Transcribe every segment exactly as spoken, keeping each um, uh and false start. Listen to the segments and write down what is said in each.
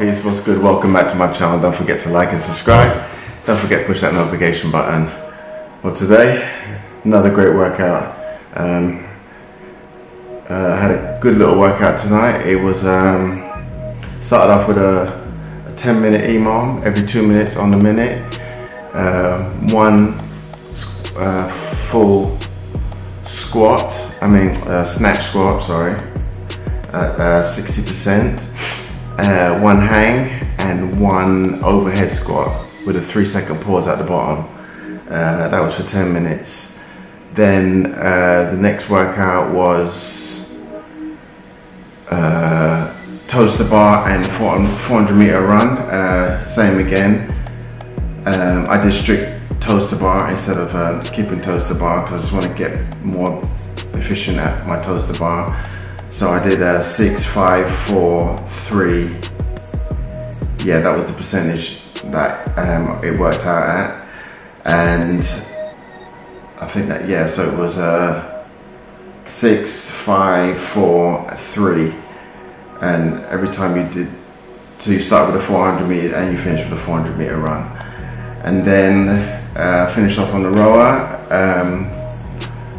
Harpies, what's good? Welcome back to my channel. Don't forget to like and subscribe. Don't forget to push that notification button. Well, today, another great workout. Um, uh, I had a good little workout tonight. It was um, started off with a, a ten minute E M O M, every two minutes on the minute. Uh, one uh, full squat, I mean uh, snatch squat, sorry, at uh, sixty percent. Uh, one hang and one overhead squat with a three second pause at the bottom. Uh, that was for ten minutes. Then uh, the next workout was uh, toes to bar and four hundred meter run, uh, same again. Um, I did strict toes to bar instead of uh, keeping toes to bar because I just want to get more efficient at my toes to bar. So I did uh, six, five, four, three. Yeah, that was the percentage that um, it worked out at, and I think that yeah. So it was uh, six, five, four, three, and every time you did, so you start with a four hundred meter and you finish with a four hundred meter run, and then uh, finish off on the rower. Um,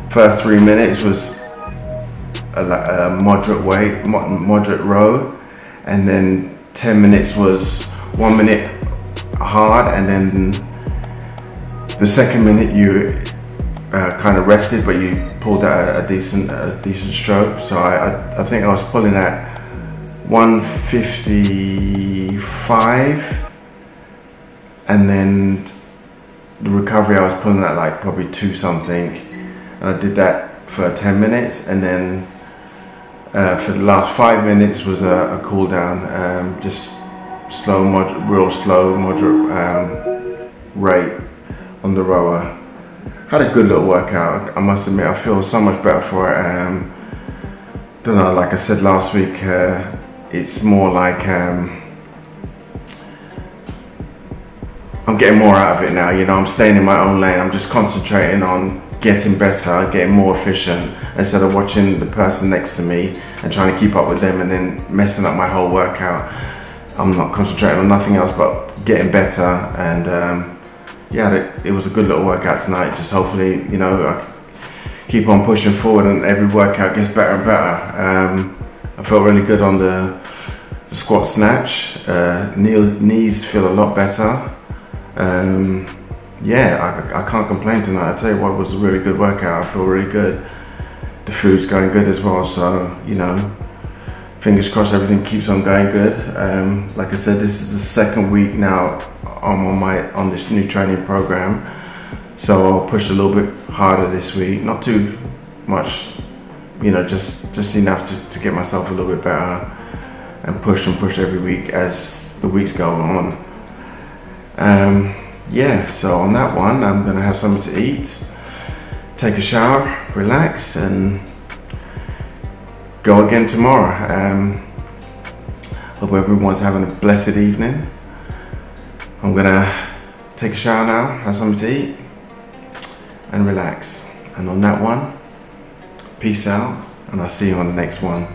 first three minutes was A, a moderate weight, moderate row, and then ten minutes was one minute hard, and then the second minute you uh, kind of rested, but you pulled out a decent, a decent stroke. So I, I, I think I was pulling at one fifty-five, and then the recovery I was pulling at like probably two something, and I did that for ten minutes, and then. Uh, for the last five minutes was a, a cool down, um, just slow, mod real slow, moderate um, rate on the rower. Had a good little workout. I must admit, I feel so much better for it. Um, don't know, like I said last week, uh, it's more like um, I'm getting more out of it now. You know, I'm staying in my own lane. I'm just concentrating on getting better, getting more efficient, instead of watching the person next to me and trying to keep up with them and then messing up my whole workout. I'm not concentrating on nothing else but getting better, and um, yeah, it was a good little workout tonight. Just hopefully, you know, I keep on pushing forward and every workout gets better and better. Um, I felt really good on the, the squat snatch. Uh, knees feel a lot better. Um, Yeah, I, I can't complain tonight. I tell you what, it was a really good workout. I feel really good. The food's going good as well, so you know, fingers crossed everything keeps on going good. Um, like I said, this is the second week now I'm on my on this new training program, so I'll push a little bit harder this week. Not too much, you know, just just enough to, to get myself a little bit better and push and push every week as the weeks go on. Um, Yeah, so on that one, I'm gonna have something to eat, take a shower, relax, and go again tomorrow. Um, hope everyone's having a blessed evening. I'm gonna take a shower now, have something to eat, and relax. And on that one, peace out, and I'll see you on the next one.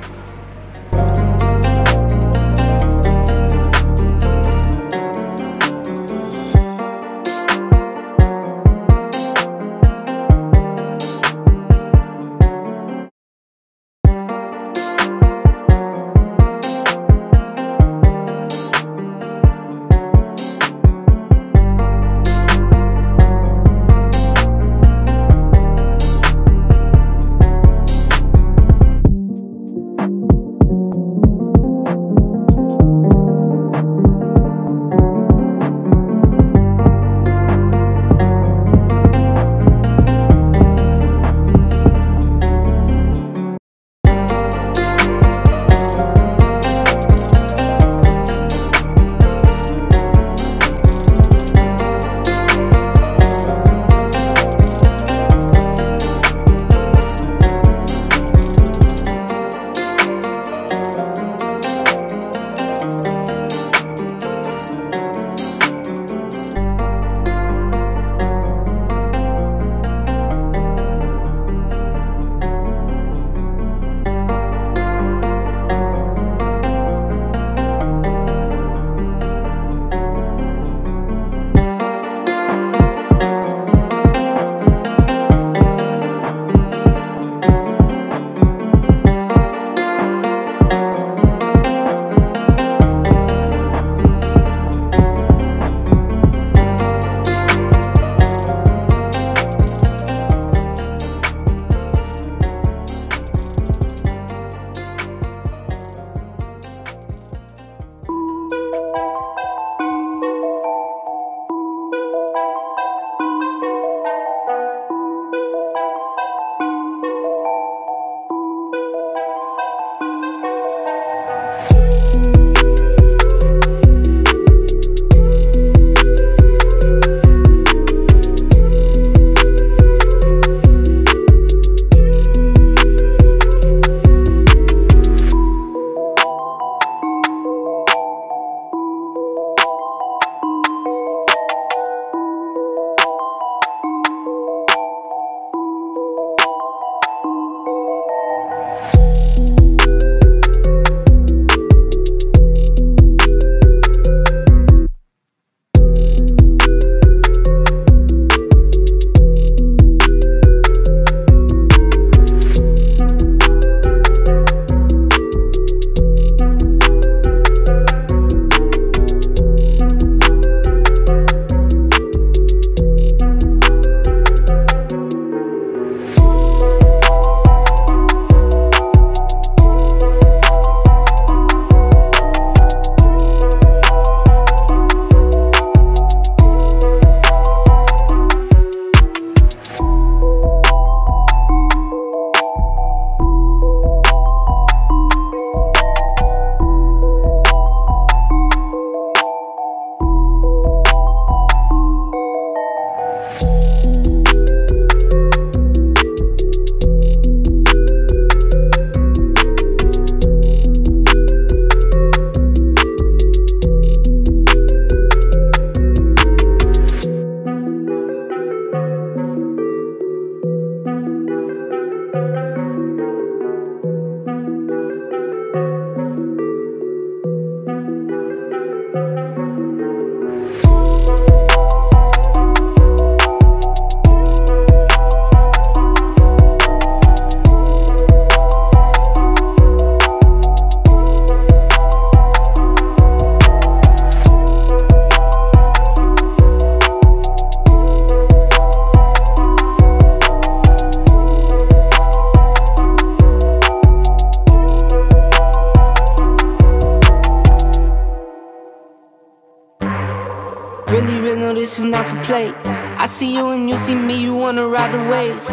Really real, no, this is not for play. I see you and you see me, you wanna ride the wave.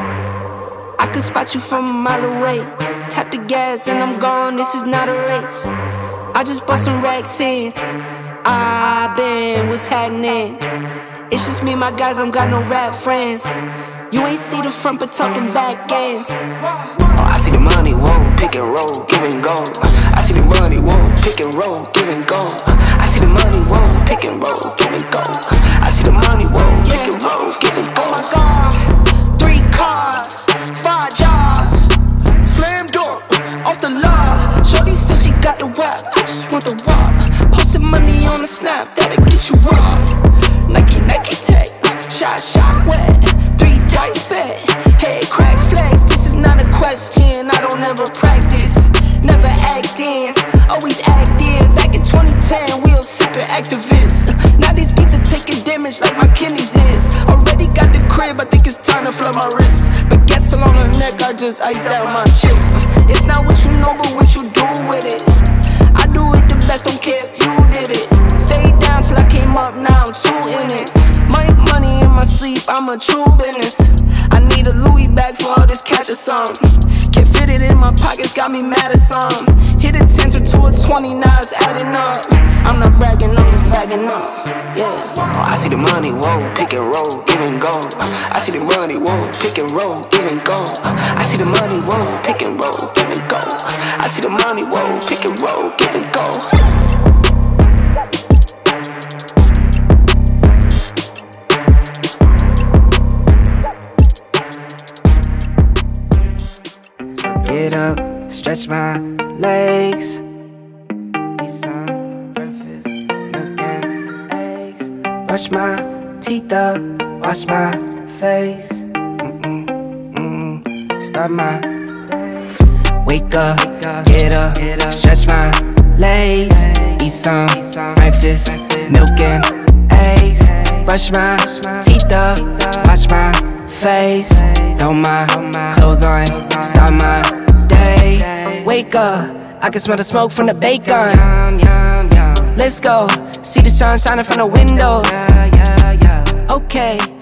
I can spot you from a mile away. Tap the gas and I'm gone, this is not a race. I just bought some racks in. I been, what's happening? It's just me, my guys, don't got no rap friends. You ain't see the front, but talking back ends. Oh, I see the money, whoa, pick and roll, give and go. I see the money, whoa, pick and roll, give and go. I see the money, whoa, pick and roll, give and go. I see the money, whoa, pick and roll, give and go. Oh my God, three cars, five jobs, slam door, off the law. Shorty said she got the wop, I just want the wop. Posting money on the snap, that'll get you robbed. Nike, Nike tech, shot, shot wet, three dice bet, head crack flex. This is not a question, I don't ever practice. Never act in, always act in. Back in twenty ten, we all sippin' activists. Now these beats are taking damage like my kidneys is. Already got the crib, I think it's time to flood my wrist. Baguettes along her neck, I just iced out my chick. It's not what you know, but what you do with it. I do it the best, don't care if you did it. Stayed down till I came up, now I'm too in it. Money, money in my sleep, I'm a true business. I need a Louis bag for all this cash or something. Can't fit it in my pockets, got me mad at some. Hit a ten to two or twenty, now it's adding up. I'm not bragging, I'm just bagging up, yeah. Oh, I see the money, whoa, pick and roll, give and go. I see the money, whoa, pick and roll, give and go. I see the money, whoa, pick and roll, give and go. I see the money, whoa, pick and roll, give and go. Get up, stretch my legs. Eat some breakfast, milk and eggs. Brush my teeth up, wash my face. Mm-mm, mm-mm. Start my day. Wake up, get up, stretch my legs. Eat some breakfast, milk and eggs. Brush my teeth up, wash my face. Throw my clothes on, start my day. Wake up, I can smell the smoke from the bacon. Let's go, see the sun shining from the windows. Okay,